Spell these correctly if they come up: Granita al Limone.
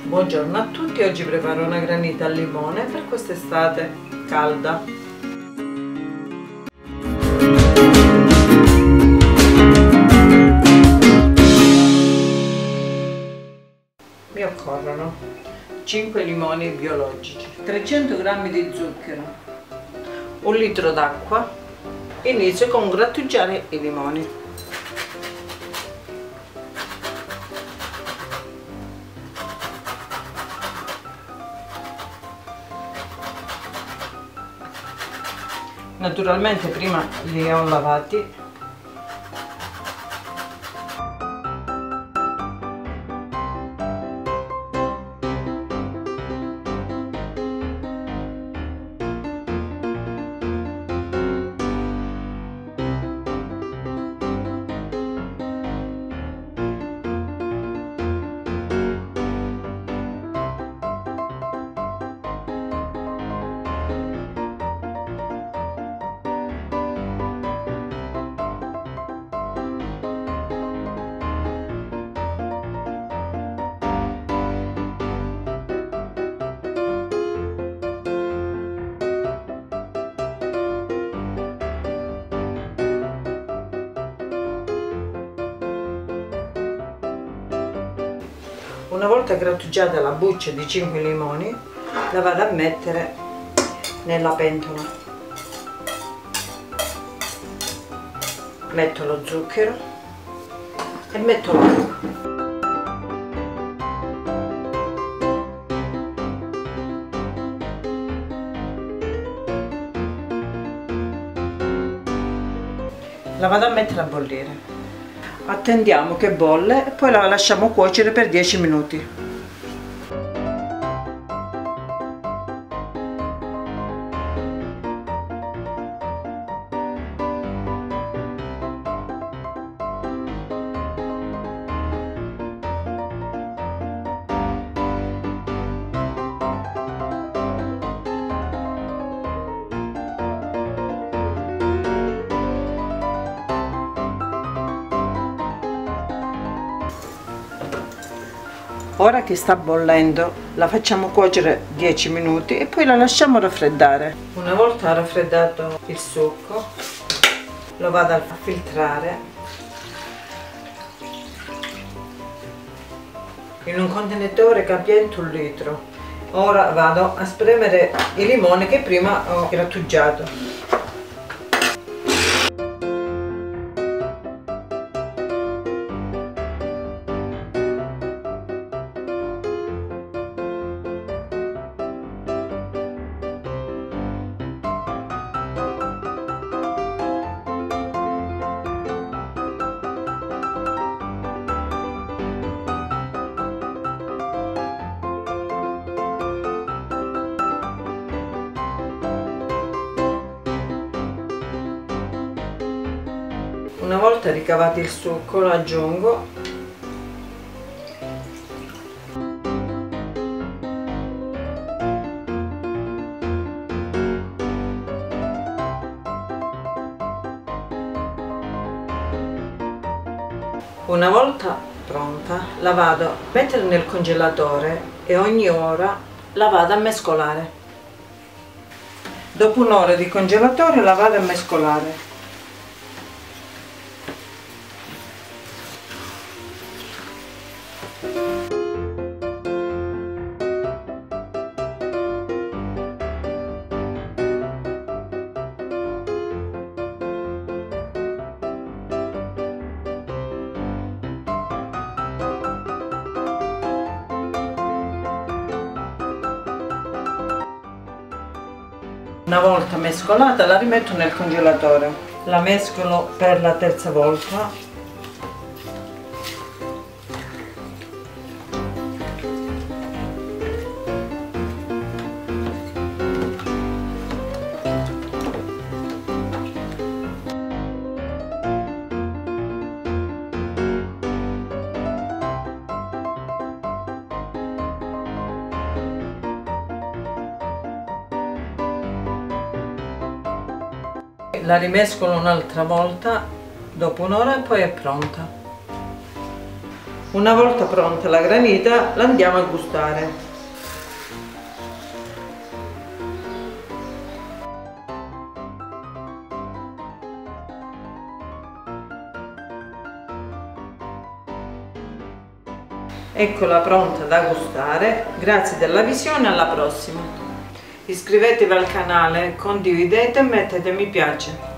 Buongiorno a tutti, oggi preparo una granita al limone per quest'estate calda. Mi occorrono 5 limoni biologici, 300 g di zucchero, 1 litro d'acqua. Inizio con grattugiare i limoni. Naturalmente prima li ho lavati. Una volta grattugiata la buccia di 5 limoni, la vado a mettere nella pentola. Metto lo zucchero e metto l'acqua. La vado a mettere a bollire. Attendiamo che bolle e poi la lasciamo cuocere per 10 minuti. Ora che sta bollendo la facciamo cuocere 10 minuti e poi la lasciamo raffreddare. Una volta raffreddato il succo lo vado a filtrare in un contenitore capiente 1 litro. Ora vado a spremere il limone che prima ho grattugiato. Una volta ricavato il succo lo aggiungo . Una volta pronta la vado a mettere nel congelatore e ogni ora la vado a mescolare. Dopo un'ora di congelatore la vado a mescolare. Una volta mescolata la rimetto nel congelatore, la mescolo per la terza volta. La rimescolo un'altra volta dopo un'ora e poi è pronta. Una volta pronta la granita, la andiamo a gustare. Eccola pronta da gustare. Grazie della visione, alla prossima. Iscrivetevi al canale, condividete e mettete mi piace.